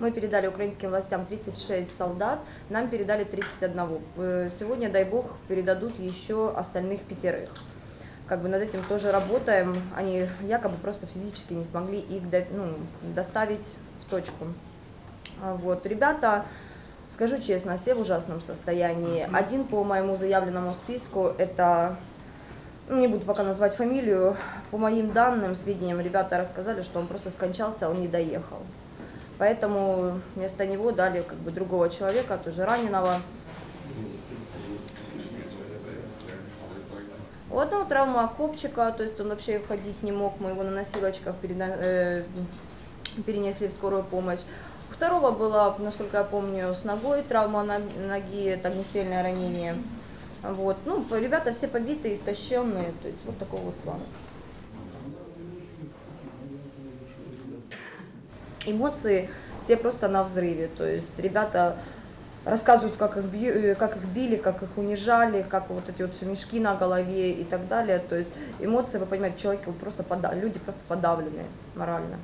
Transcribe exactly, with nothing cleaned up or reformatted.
Мы передали украинским властям тридцать шесть солдат, нам передали тридцать один. Сегодня, дай бог, передадут еще остальных пятерых. Как бы над этим тоже работаем. Они якобы просто физически не смогли их до, ну, доставить в точку. Вот. Ребята, скажу честно, все в ужасном состоянии. Один по моему заявленному списку, это, ну, не буду пока назвать фамилию, по моим данным, сведениям, ребята рассказали, что он просто скончался, он не доехал. Поэтому вместо него дали как бы другого человека, тоже раненого. У одного травма копчика, то есть он вообще ходить не мог, мы его на носилочках перенесли в скорую помощь. У второго была, насколько я помню, с ногой травма ноги, это огнестрельное ранение. Вот. Ну, ребята все побитые, истощенные, то есть вот такого вот плана. Эмоции все просто на взрыве, то есть ребята рассказывают, как их, бью, как их били, как их унижали, как вот эти вот мешки на голове и так далее. То есть эмоции, вы понимаете, человек просто подав... люди просто подавлены морально.